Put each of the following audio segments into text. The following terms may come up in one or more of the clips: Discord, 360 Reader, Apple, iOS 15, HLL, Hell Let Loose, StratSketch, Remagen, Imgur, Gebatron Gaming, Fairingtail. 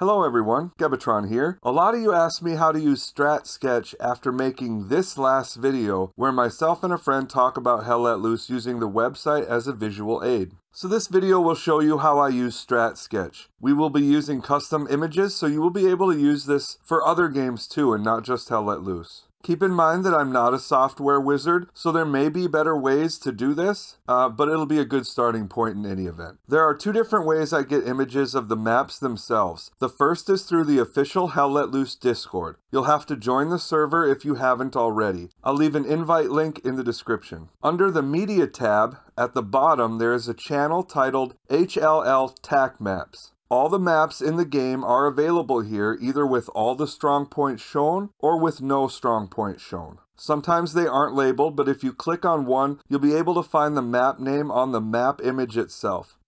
Hello everyone, Gebatron here. A lot of you asked me how to use StratSketch after making this last video where myself and a friend talk about Hell Let Loose using the website as a visual aid. So this video will show you how I use StratSketch. We will be using custom images, so you will be able to use this for other games too and not just Hell Let Loose. Keep in mind that I'm not a software wizard, so there may be better ways to do this, but it'll be a good starting point in any event. There are two different ways I get images of the maps themselves. The first is through the official Hell Let Loose Discord. You'll have to join the server if you haven't already. I'll leave an invite link in the description. Under the Media tab, at the bottom, there is a channel titled HLL Tac Maps. All the maps in the game are available here, either with all the strong points shown or with no strong points shown. Sometimes they aren't labeled, but if you click on one, you'll be able to find the map name on the map image itself.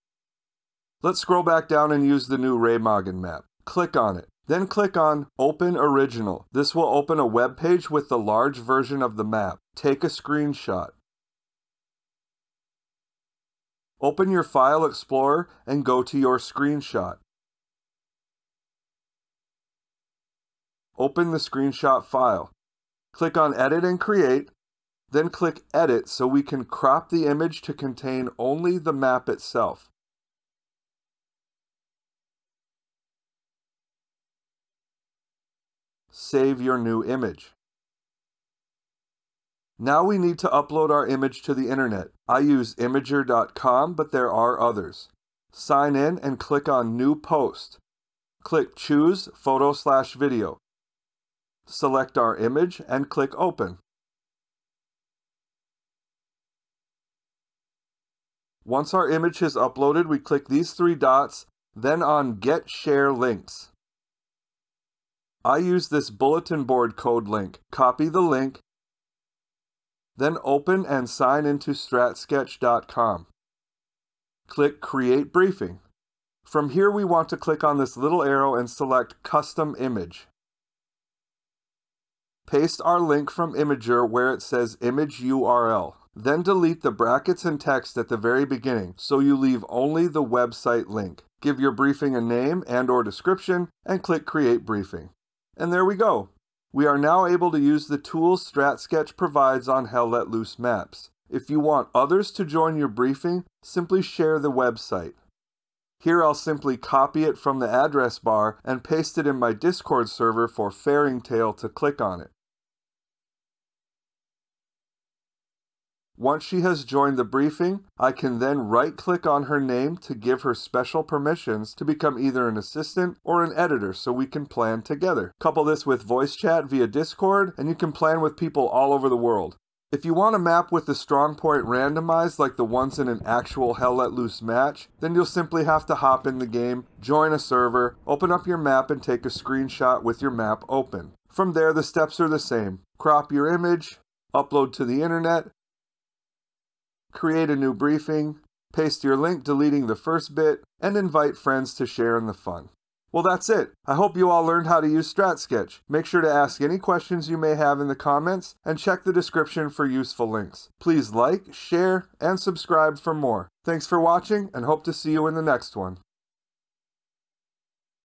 Let's scroll back down and use the new Remagen map. Click on it. Then click on Open Original. This will open a web page with the large version of the map. Take a screenshot. Open your File Explorer and go to your screenshot. Open the screenshot file. Click on Edit and Create, then click Edit so we can crop the image to contain only the map itself. Save your new image. Now we need to upload our image to the internet. I use Imgur.com, but there are others. Sign in and click on New Post. Click Choose Photo/Video. Select our image and click Open. Once our image is uploaded, we click these three dots, then on Get Share Links. I use this bulletin board code link. Copy the link. Then open and sign into StratSketch.com. Click Create Briefing. From here we want to click on this little arrow and select Custom Image. Paste our link from Imgur where it says Image URL. Then delete the brackets and text at the very beginning so you leave only the website link. Give your briefing a name and/or description and click Create Briefing. And there we go. We are now able to use the tools StratSketch provides on Hell Let Loose maps. If you want others to join your briefing, simply share the website. Here I'll simply copy it from the address bar and paste it in my Discord server for Fairingtail to click on it. Once she has joined the briefing, I can then right-click on her name to give her special permissions to become either an assistant or an editor so we can plan together. Couple this with voice chat via Discord, and you can plan with people all over the world. If you want a map with the strong point randomized like the ones in an actual Hell Let Loose match, then you'll simply have to hop in the game, join a server, open up your map and take a screenshot with your map open. From there, the steps are the same. Crop your image, upload to the internet, create a new briefing, paste your link deleting the first bit, and invite friends to share in the fun. Well, that's it. I hope you all learned how to use StratSketch. Make sure to ask any questions you may have in the comments and check the description for useful links. Please like, share, and subscribe for more. Thanks for watching and hope to see you in the next one.